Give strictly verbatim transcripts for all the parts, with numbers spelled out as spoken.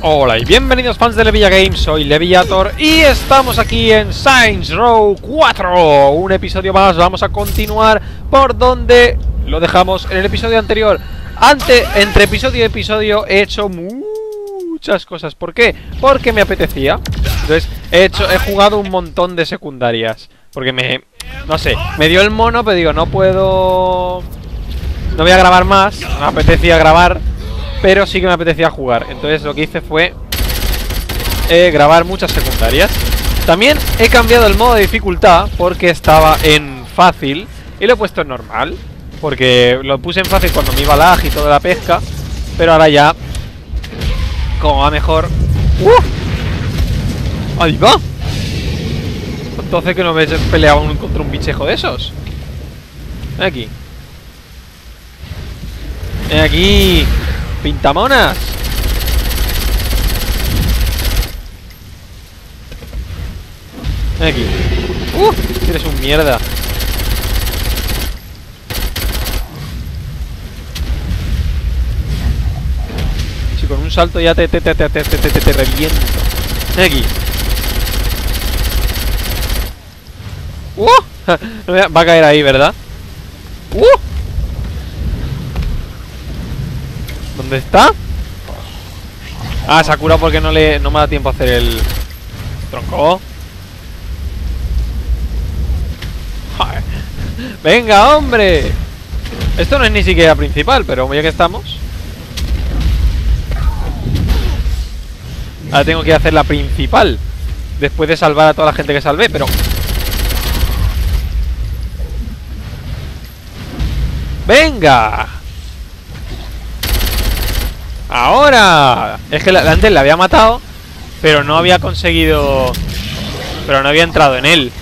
Hola y bienvenidos fans de Levilla Games, soy Leviator y estamos aquí en Saints Row cuatro. Un episodio más, vamos a continuar por donde lo dejamos en el episodio anterior. Ante, entre episodio y episodio he hecho muchas cosas. ¿Por qué? Porque me apetecía. Entonces he, hecho, he jugado un montón de secundarias. Porque me... no sé, me dio el mono, pero digo, no puedo... no voy a grabar más, no me apetecía grabar. Pero sí que me apetecía jugar. Entonces lo que hice fue eh, grabar muchas secundarias. También he cambiado el modo de dificultad porque estaba en fácil y lo he puesto en normal, porque lo puse en fácil cuando me iba lag y toda la pesca. Pero ahora ya, como va mejor... ¡Uh! ¡Ahí va! Entonces que no me peleaba contra un bichejo de esos. Ven aquí. Ven aquí, pintamonas. Ven aquí. Uh, eres un mierda. Si con un salto ya te te te te te te te, te, te reviento. Ven aquí. Uh, va a caer ahí, ¿verdad? Uh. ¿Dónde está? Ah, se ha curado porque no, le, no me da tiempo a hacer el tronco. ¡Venga, hombre! Esto no es ni siquiera principal, pero ya que estamos... ahora tengo que hacer la principal, después de salvar a toda la gente que salvé, pero... ¡venga! Ahora. Es que la, antes la había matado, pero no había conseguido. Pero no había entrado en él.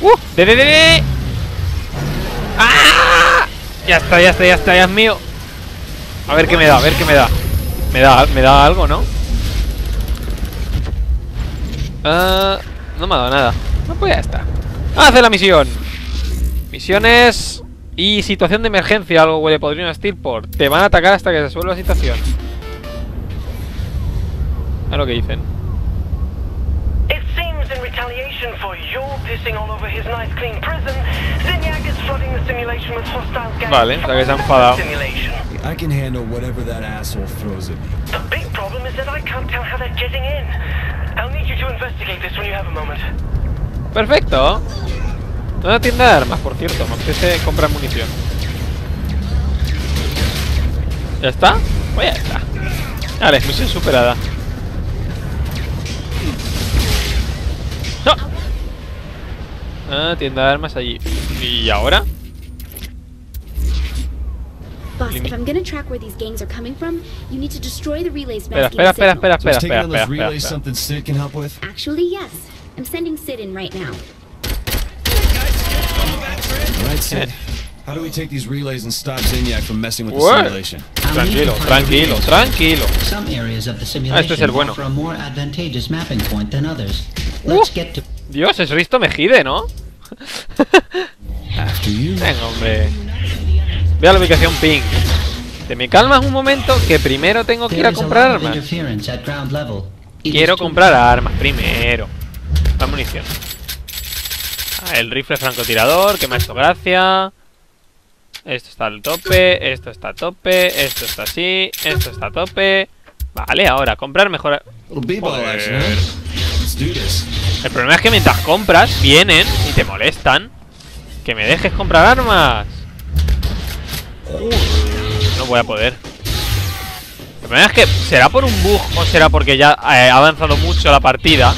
¡Uh! ¡De, de, de, de! ¡Ah! Ya está, ya está, ya está, ya es mío. A ver qué me da, a ver qué me da. Me da, me da algo, ¿no? Uh, no me ha dado nada. No, pues ya está. Hace la misión. Misiones y situación de emergencia. Algo huele podrido en Steelport. Te van a atacar hasta que se resuelva la situación. Es lo que dicen. It seems in retaliation for your pissing all over his nice clean prison, Zinyak is flooding the simulation with hostile gas. Vale, la que se ha enfadado. I can handle whatever that asshole throws at me. The big problem is that I can't tell how they're getting in. I'll need you to investigate this when you have a moment. Perfecto. Una tienda de armas, por cierto, me apetece comprar munición. ¿Ya está? Pues ya está. Vale, misión superada. Ah, tienda de armas allí. ¿Y ahora? Espera, espera, espera, espera, espera, espera, espera, espera. Tranquilo, tranquilo, tranquilo. Ah, este es el bueno. Uh, Dios, es Risto Mejide, ¿no? Venga, hombre. Ve a la ubicación ping. Te me calmas un momento, que primero tengo que ir a comprar armas. Quiero comprar armas primero. La munición. Ah, el rifle francotirador, que me ha hecho gracia. Esto está al tope, esto está a tope, esto está así, esto está a tope. Vale, ahora, comprar mejor... joder. El problema es que mientras compras, vienen y te molestan. ¡Que me dejes comprar armas! No voy a poder. El problema es que será por un bug o será porque ya ha avanzado mucho la partida.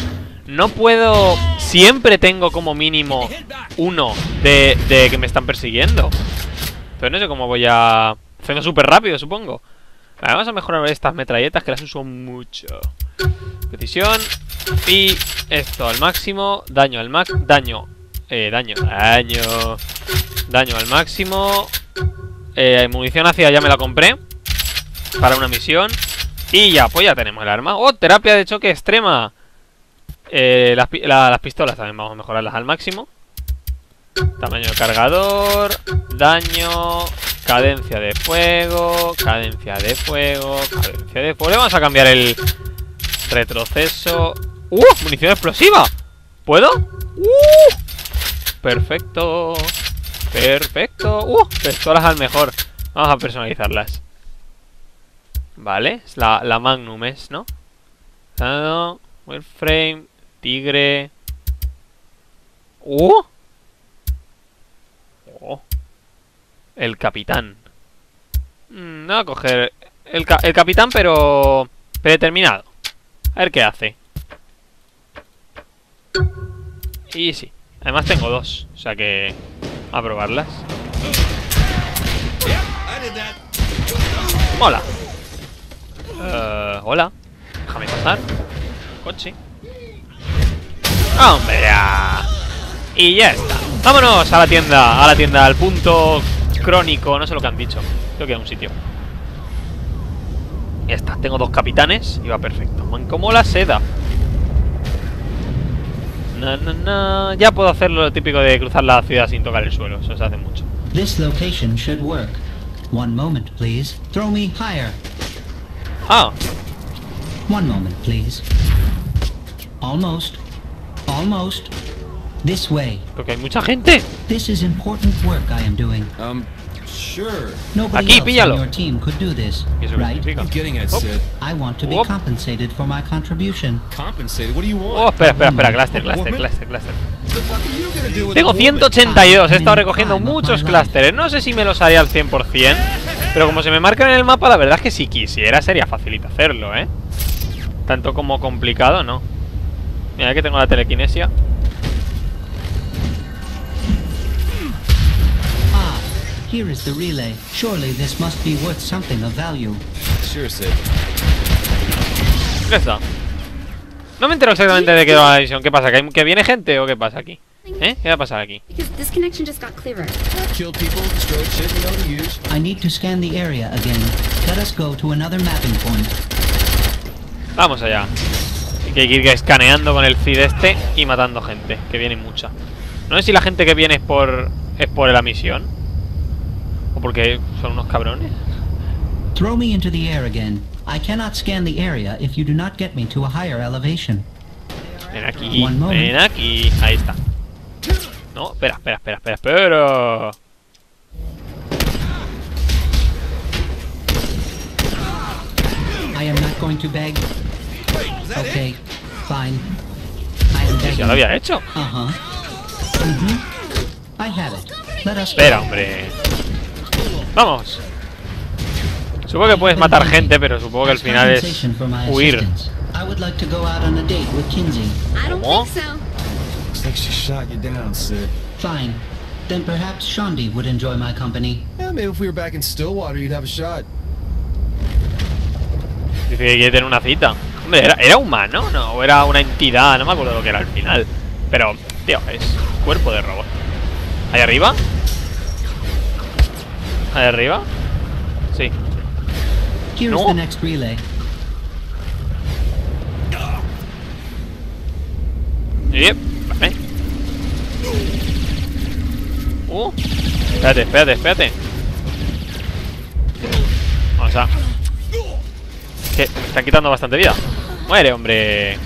No puedo... siempre tengo como mínimo uno de, de que me están persiguiendo. Entonces no sé cómo voy a... hacerlo súper rápido, supongo. Vale, vamos a mejorar estas metralletas que las uso mucho. Precisión. Y esto al máximo. Daño al max. Daño. Eh, daño. Daño. Daño al máximo. Eh, munición ácida ya me la compré. Para una misión. Y ya, pues ya tenemos el arma. ¡Oh! Terapia de choque extrema. Eh, las, la, las pistolas también vamos a mejorarlas al máximo. Tamaño de cargador. Daño. Cadencia de fuego. Cadencia de fuego. Cadencia de fuego. Le vamos a cambiar el... Retroceso. ¡Uh! ¡Munición explosiva! ¿Puedo? ¡Uh! Perfecto. Perfecto. ¡Uh! Pistolas al mejor. Vamos a personalizarlas. Vale, es la, la Magnum es, ¿no? Ah, Warframe, Tigre. ¡Uh! ¡Oh! El Capitán. Mm, no voy a coger el, ca el Capitán, pero predeterminado. A ver qué hace. Y sí. Además tengo dos, o sea que... a probarlas. Mola. Uh, hola. Déjame pasar. Coche. ¡Hombre, ya! Y ya está. Vámonos a la tienda. A la tienda, al punto crónico. No sé lo que han dicho. Creo que hay un sitio. Ya está. Tengo dos capitanes y va perfecto. Man, como la seda. Na, na, na. Ya puedo hacer lo típico de cruzar la ciudad sin tocar el suelo. Eso se hace mucho. This location should work. One moment, please. Throw me higher. Ah. One moment, please. Almost. Almost. This way. Porque hay mucha gente. This is important work I am doing. Um, sure. Nobody else on your team could do this, right? I'm getting it, Sid. I want to be compensated for my contribution. Compensated? What do you want? Oh, espera, espera, espera, cluster, cluster, cluster, cluster. Tengo ciento ochenta y dos, he estado recogiendo muchos clústeres. No sé si me los haré al cien por cien, pero como se me marcan en el mapa, la verdad es que si quisiera sería facilito hacerlo, ¿eh? Tanto como complicado, no. Mira que tengo la telequinesia. Ah, here is the relay. Surely this must be worth something of value. Ya está. No me entero exactamente de qué va la división. ¿Qué pasa? ¿Que, ¿Que viene gente o qué pasa aquí? ¿Eh? ¿Qué va a pasar aquí? Vamos allá. Hay que ir escaneando con el C I D este y matando gente, que viene mucha. No sé si la gente que viene es por es por la misión o porque son unos cabrones. Throw me into the air again. I cannot scan the area if you do not get me to a higher elevation. Ven aquí, ven aquí. Ahí está. No, espera, espera, espera, espera, espera. I am not going to beg. Okay, fine. I am begging. Ya lo había hecho. Ajá. Uh-huh. Mm-hmm. I have it. Let us espera, hombre. Vamos. Supongo que puedes matar gente, pero supongo que al final es huir. ¿Cómo? Fine. Then perhaps Shaundi would enjoy my company. Maybe if we were back in Stillwater, you'd have a shot. Dice que quiere tener una cita. Hombre, era, era humano, no, o era una entidad, no me acuerdo lo que era al final. Pero, tío, es cuerpo de robot. ¿Ahí arriba? ¿Ahí arriba? Sí. No. Yep, vale. Uh, espérate, espérate, espérate. Vamos a... que me están quitando bastante vida. Muere, hombre.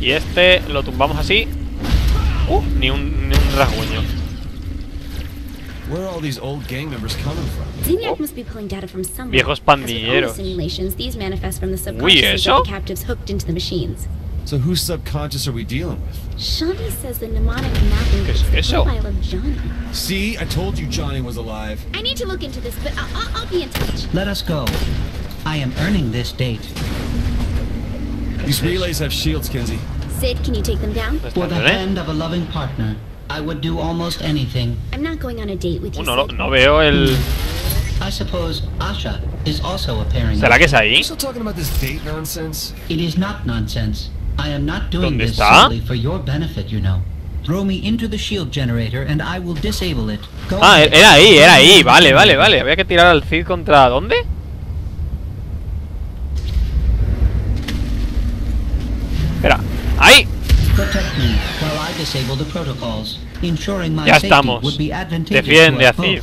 Y este lo tumbamos así. Uh, ni un, ni un rasguño. Where are all these old gang members coming from? Zinyak must be pulling data from somewhere. Viejos pandilleros. These manifest from the subconscious of the captives hooked into the machines. So whose subconscious are we dealing with? Shaundi says the mnemonic mapping is the profile of Johnny. See, I told you Johnny was alive. I need to look into this, but I'll, I'll, I'll be in touch. Let us go. I am earning this date. These relays have shields, Kinzie. Sid, can you take them down? For the hand of a loving partner. I would do almost anything. I'm not going on a date with you. No, no veo el. I suppose Asha is also appearing. ¿Será que es ahí? Still talking about this date nonsense? It is not nonsense. I am not doing this solely for your benefit, you know. Throw me into the shield generator and I will disable it. Go ah, era ahí, era ahí. Vale, vale, vale. Había que tirar al C I D contra ¿dónde? Espera, ahí. Protect me while I disable the protocols. Ensuring my safety would be advantageous. Defiende a C I D.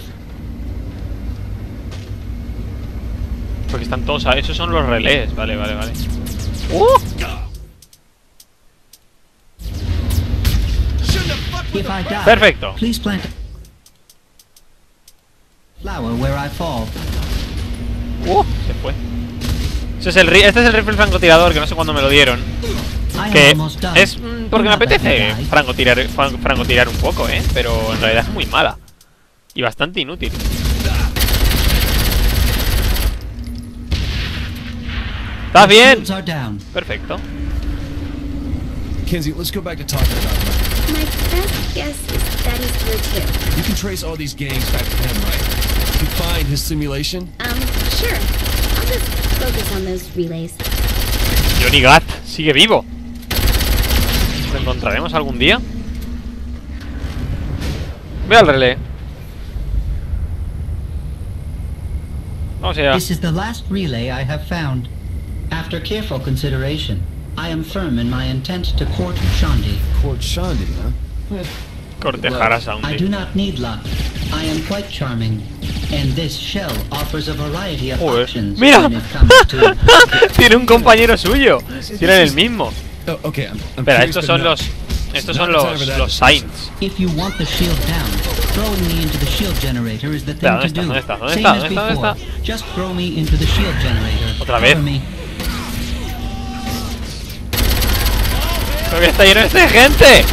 porque están todos... A... Esos son los relés. Vale, vale, vale. ¡Uh! Perfecto. Uh, se fue. Este es el, este es el rifle francotirador, que no sé cuándo me lo dieron. Que es mmm, porque me apetece francotirar, francotirar un poco, eh. Pero en realidad es muy mala. Y bastante inútil. ¿Estás bien? Perfecto. Kinzie, let's go back to talking about that. My best guess is that he's legit. You can trace all these gangs back to him, right? You find his simulation? Um, sure. I'll just focus on those relays. Johnny Gat sigue vivo. ¿Lo encontraremos algún día? Ve al relé. O sea. This is the last relay I have found. After careful consideration, I am firm in my intent to court Shaundi. Court Shaundi, huh? Cortejar a Shaundi. I do not need luck. I am quite charming, and this shell offers a variety of options. Mira, tiene un compañero suyo. Tiene el mismo. Okay. Espera, estos son los, estos son los, los Saints. If you want the shield down, throwing me into the shield generator is the thing to do. ¿Dónde está? ¿Dónde está? ¿Dónde está? ¿Dónde está? Just throw me into the shield generator. Otra vez. Creo que está lleno de gente.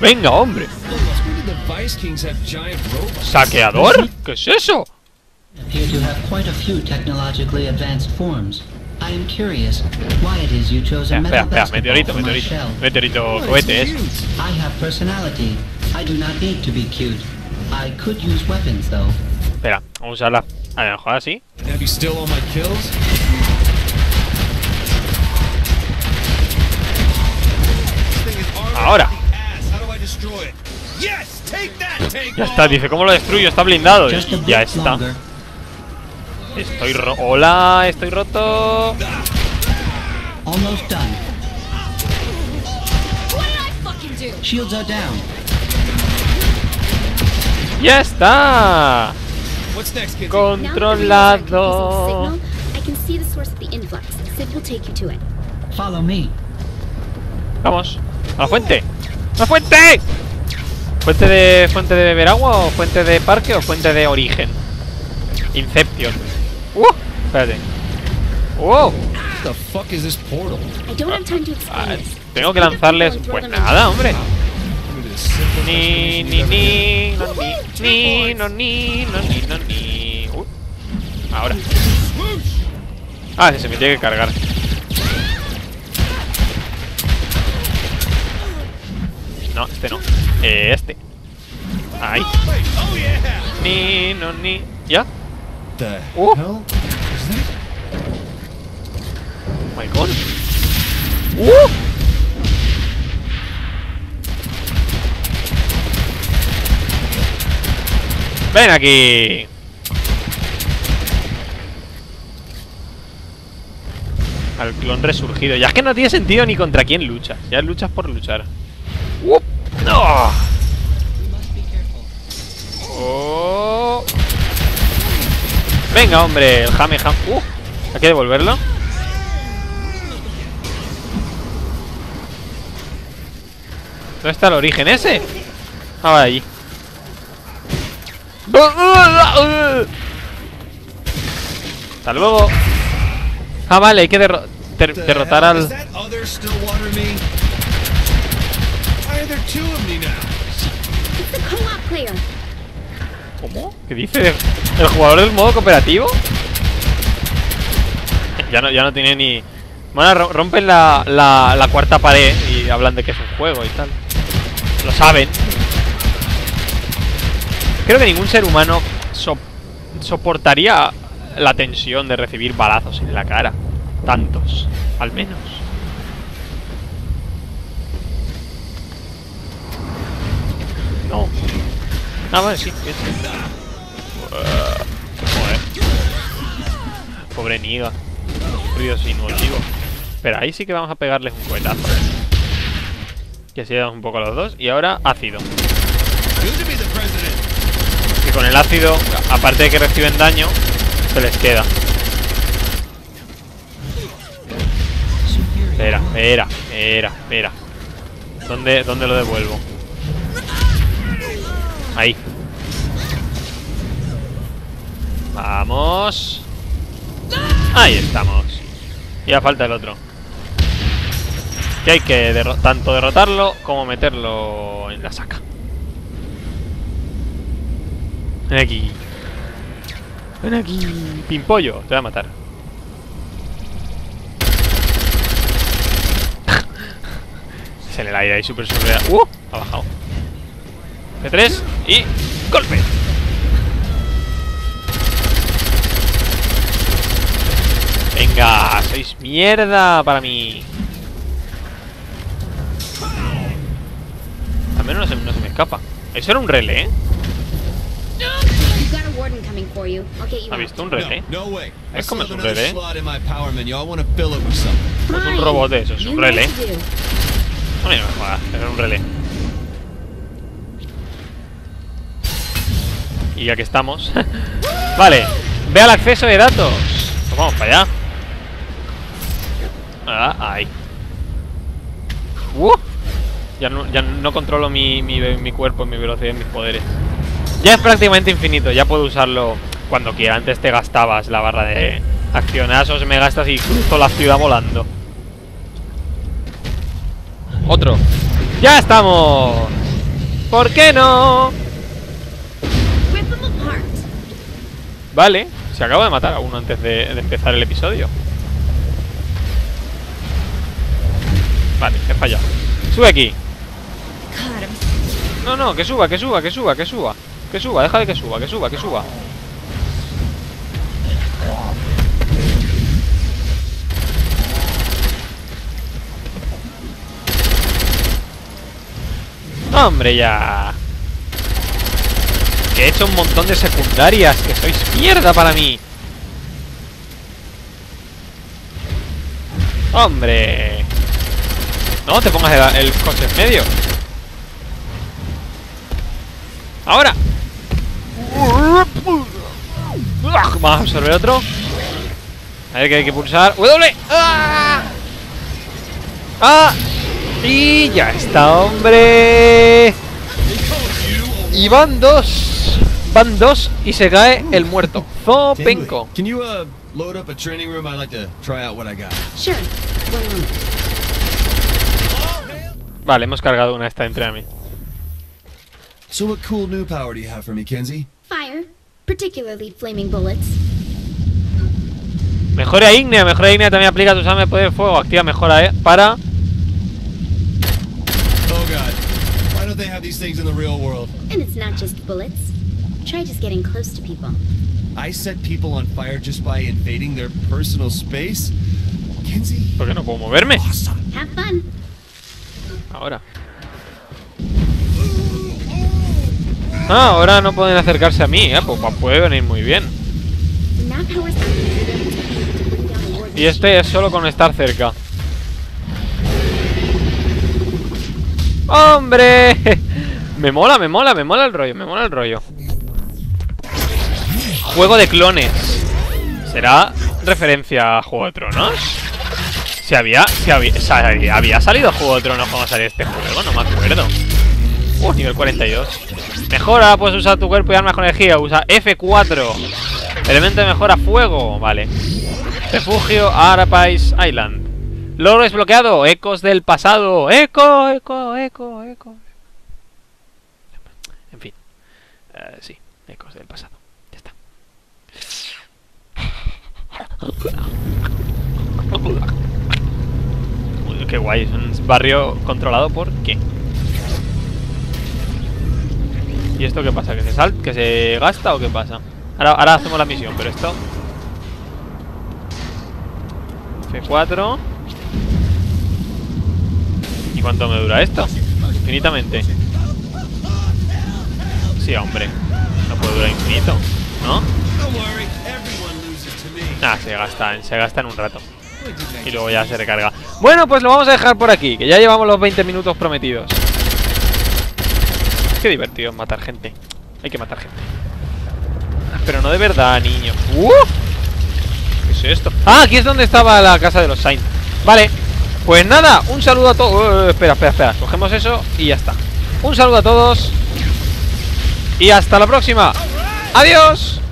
Venga, hombre. ¿Saqueador? ¿Qué es eso? Espera, espera, meteorito, meteorito. Meteorito cohete es. Espera, vamos a usarla. A ver, mejor así. Ahora. Ya está, dice, ¿cómo lo destruyo? Está blindado. Ya está. Estoy roto. Hola, estoy roto. Ya está. Controlado. Vamos. ¡A la fuente! ¡A la fuente! ¿Fuente de fuente de beber agua o fuente de parque o fuente de origen? Inception. ¡Uh! Espérate. ¡Wow! Ah, tengo que lanzarles... Pues nada, hombre. Ni, ni, ni, no, ni, no, ni, no, ni, no, ni. Uh, ahora. Ah, sí, se me tiene que cargar. No, este no. Eh, este. Ahí. Ni, no, ni. ¿Ya? ¡Uh! Oh my god. ¡Uh! ¡Ven aquí! Al clon resurgido. Ya es que no tiene sentido ni contra quién luchas. Ya luchas por luchar. ¡Uh! ¡No! Oh. Venga, hombre, el jame jam. ¡Uh! Hay que devolverlo. ¿Dónde está el origen ese? Ah, va allí. Hasta luego. Ah, vale, hay que derro ter derrotar al... ¿Cómo? ¿Qué dice? ¿El jugador del modo cooperativo? Ya no, ya no tiene ni... Bueno, rompen la, la, la cuarta pared y hablan de que es un juego y tal. Lo saben. Creo que ningún ser humano so soportaría la tensión de recibir balazos en la cara. Tantos, al menos. No. Ah, vale, sí, bien. Joder. Pobre Niga. Ruido sin motivo. Pero ahí sí que vamos a pegarles un cohetazo. Y así le damos un poco a los dos. Y ahora ácido. Que con el el ácido, aparte de que reciben daño, se les queda. Espera, espera, espera, espera. ¿Dónde, dónde lo devuelvo? Ahí. Vamos. Ahí estamos. Y ya falta el otro. Que hay que derro- tanto derrotarlo como meterlo en la saca. Ven aquí. Ven aquí. Pimpollo, te voy a matar. Es en el aire, hay super seguridad. ¡Uh! Ha bajado. P tres y golpe. Venga, sois mierda para mí. Al menos no se, no se me escapa. Eso era un relé. ¿Ha visto un relé? ¿Es como es un relé? Es un robot de esos, un relé. No me jodas, era un relé. Y ya que estamos. Vale, ve al acceso de datos. Pues vamos para allá. Ah, ahí. Uh, ya, no, ya no controlo mi, mi, mi cuerpo, mi velocidad, mis poderes. Ya es prácticamente infinito, ya puedo usarlo cuando quiera. Antes te gastabas la barra de accionazos, me gastas y cruzo la ciudad volando. Otro. ¡Ya estamos! ¿Por qué no? Vale, se acaba de matar a uno antes de, de empezar el episodio. Vale, he fallado. Sube aquí. No, no, que suba, que suba, que suba, que suba. Que suba, deja de que suba, que suba, que suba. ¡Hombre, ya! Que he hecho un montón de secundarias, que sois mierda para mí. ¡Hombre! No, te pongas el, el coche en medio. ¡Ahora! Vamos a absorber otro. A ver, que hay que pulsar. ¡W! ¡Ah! ¡Ah! Y ya está, hombre. Y van dos. Van dos y se cae el muerto. Zopenco. Vale, hemos cargado una esta de entrenamiento. So what cool new power do you have for me, Kinzie? Fire, particularly flaming bullets. Mejora ígnea, mejora ígnea también aplica tus armas de poder de fuego. Activa mejora, eh, para... Oh god. Why don't they have these things in the real world? And it's not just bullets. Try just getting close to people. I set people on fire just by invading their personal space. Kinzie. ¿Por qué no puedo moverme? Awesome. Have fun. Ahora. Ah, ahora no pueden acercarse a mí, eh. Pues puede venir muy bien. Y este es solo con estar cerca. ¡Hombre! Me mola, me mola, me mola el rollo, me mola el rollo. Juego de clones. ¿Será referencia a Juego de Tronos? Si había, si había, sal, había salido Juego de Tronos cuando salió este juego, no me acuerdo. Uh, nivel cuarenta y dos. Mejora, puedes usar tu cuerpo y armas con energía. Usa F cuatro. Elemento de mejora, fuego. Vale. Refugio, Arapace Island. Logro desbloqueado. Ecos del pasado. Eco, eco, eco, eco. En fin. Uh, sí, ecos del pasado. Ya está. Uy, qué guay. Es un barrio controlado por ¿qué? ¿Y esto qué pasa? ¿Que se salta? ¿Que se gasta o qué pasa? Ahora, ahora hacemos la misión, pero esto... F cuatro. ¿Y cuánto me dura esto? Infinitamente. Sí, hombre. No puede durar infinito, ¿no? Nada, se gasta, se gasta en un rato. Y luego ya se recarga. Bueno, pues lo vamos a dejar por aquí, que ya llevamos los veinte minutos prometidos. Qué divertido matar gente. Hay que matar gente. pero no de verdad, niño. ¡Uh! ¿Qué es esto? Ah, aquí es donde estaba la casa de los Saints. Vale, pues nada, un saludo a todos. uh, Espera, espera, espera, cogemos eso y ya está. Un saludo a todos y hasta la próxima. Adiós.